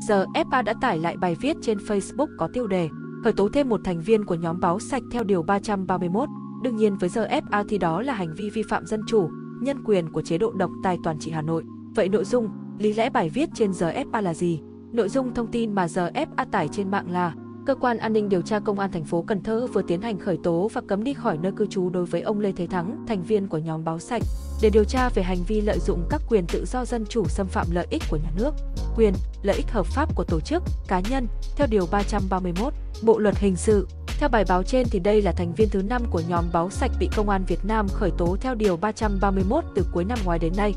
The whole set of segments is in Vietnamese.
RFA đã tải lại bài viết trên Facebook có tiêu đề khởi tố thêm một thành viên của nhóm Báo Sạch theo Điều 331. Đương nhiên với RFA thì đó là hành vi vi phạm dân chủ, nhân quyền của chế độ độc tài toàn trị Hà Nội. Vậy nội dung, lý lẽ bài viết trên RFA là gì? Nội dung thông tin mà RFA tải trên mạng là Cơ quan An ninh Điều tra Công an thành phố Cần Thơ vừa tiến hành khởi tố và cấm đi khỏi nơi cư trú đối với ông Lê Thế Thắng, thành viên của nhóm Báo Sạch, để điều tra về hành vi lợi dụng các quyền tự do dân chủ xâm phạm lợi ích của nhà nước, quyền, lợi ích hợp pháp của tổ chức, cá nhân, theo Điều 331, Bộ Luật Hình sự. Theo bài báo trên thì đây là thành viên thứ 5 của nhóm Báo Sạch bị Công an Việt Nam khởi tố theo Điều 331 từ cuối năm ngoái đến nay.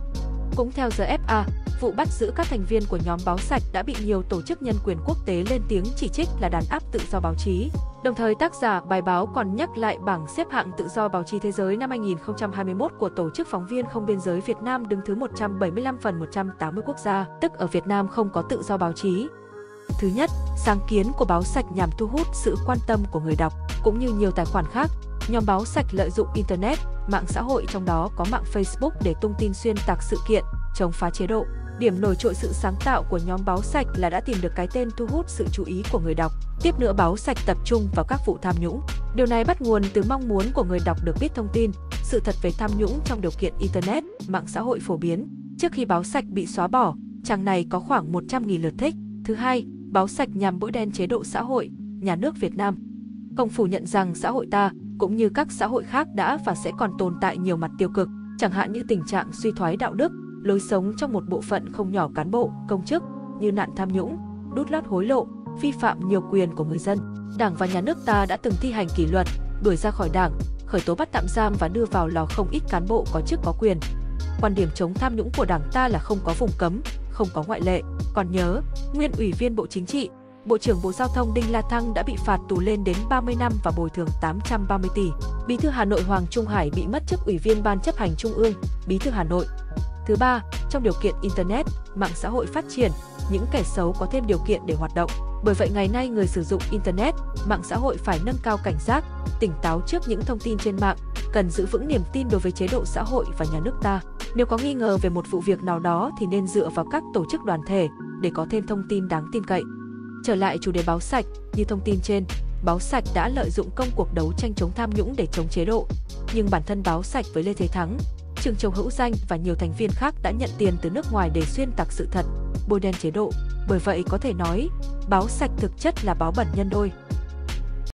Cũng theo RFA, vụ bắt giữ các thành viên của nhóm Báo Sạch đã bị nhiều tổ chức nhân quyền quốc tế lên tiếng chỉ trích là đàn áp tự do báo chí. Đồng thời tác giả bài báo còn nhắc lại bảng xếp hạng tự do báo chí thế giới năm 2021 của Tổ chức Phóng viên Không Biên giới Việt Nam đứng thứ 175 phần 180 quốc gia, tức ở Việt Nam không có tự do báo chí. Thứ nhất, sáng kiến của Báo Sạch nhằm thu hút sự quan tâm của người đọc, cũng như nhiều tài khoản khác. Nhóm Báo Sạch lợi dụng Internet, mạng xã hội trong đó có mạng Facebook để tung tin xuyên tạc sự kiện, chống phá chế độ. Điểm nổi trội sự sáng tạo của nhóm Báo Sạch là đã tìm được cái tên thu hút sự chú ý của người đọc. Tiếp nữa, Báo Sạch tập trung vào các vụ tham nhũng. Điều này bắt nguồn từ mong muốn của người đọc được biết thông tin, sự thật về tham nhũng trong điều kiện Internet, mạng xã hội phổ biến. Trước khi Báo Sạch bị xóa bỏ, trang này có khoảng 100.000 lượt thích. Thứ hai, Báo Sạch nhằm bôi đen chế độ xã hội, nhà nước Việt Nam. Không phủ nhận rằng xã hội ta, cũng như các xã hội khác đã và sẽ còn tồn tại nhiều mặt tiêu cực, chẳng hạn như tình trạng suy thoái đạo đức, lối sống trong một bộ phận không nhỏ cán bộ, công chức, như nạn tham nhũng, đút lót hối lộ, vi phạm nhiều quyền của người dân. Đảng và nhà nước ta đã từng thi hành kỷ luật, đuổi ra khỏi đảng, khởi tố bắt tạm giam và đưa vào lò không ít cán bộ có chức có quyền. Quan điểm chống tham nhũng của đảng ta là không có vùng cấm, không có ngoại lệ. Còn nhớ, nguyên Ủy viên Bộ Chính trị, Bộ trưởng Bộ Giao thông Đinh La Thăng đã bị phạt tù lên đến 30 năm và bồi thường 830 tỷ. Bí thư Hà Nội Hoàng Trung Hải bị mất chức Ủy viên Ban Chấp hành Trung ương, Bí thư Hà Nội. Thứ ba, trong điều kiện Internet, mạng xã hội phát triển, những kẻ xấu có thêm điều kiện để hoạt động. Bởi vậy ngày nay người sử dụng Internet, mạng xã hội phải nâng cao cảnh giác, tỉnh táo trước những thông tin trên mạng, cần giữ vững niềm tin đối với chế độ xã hội và nhà nước ta. Nếu có nghi ngờ về một vụ việc nào đó thì nên dựa vào các tổ chức đoàn thể để có thêm thông tin đáng tin cậy. Trở lại chủ đề Báo Sạch, như thông tin trên, Báo Sạch đã lợi dụng công cuộc đấu tranh chống tham nhũng để chống chế độ. Nhưng bản thân Báo Sạch với Lê Thế Thắng, Trương Châu Hữu Danh và nhiều thành viên khác đã nhận tiền từ nước ngoài để xuyên tạc sự thật, bôi đen chế độ. Bởi vậy có thể nói, Báo Sạch thực chất là báo bẩn nhân đôi.